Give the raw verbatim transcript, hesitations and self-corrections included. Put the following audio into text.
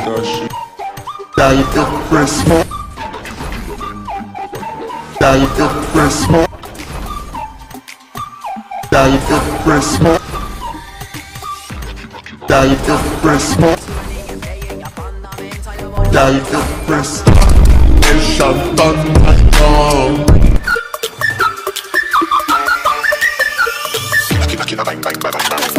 Die the first one. Die the first one. Die the first one. Die the first one. Die the first one.